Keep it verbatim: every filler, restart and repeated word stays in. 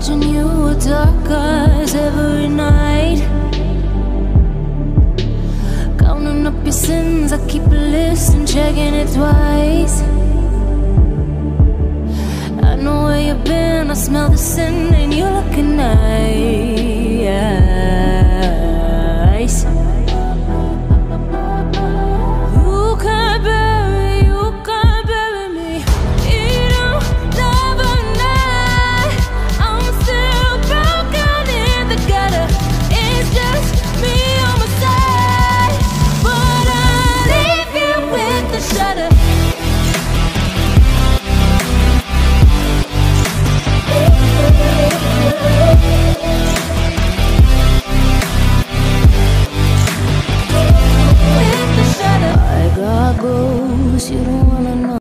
watching you with dark eyes every night, counting up your sins. I keep a list and checking it twice. I know where you've been, I smell the sin and you're looking nice.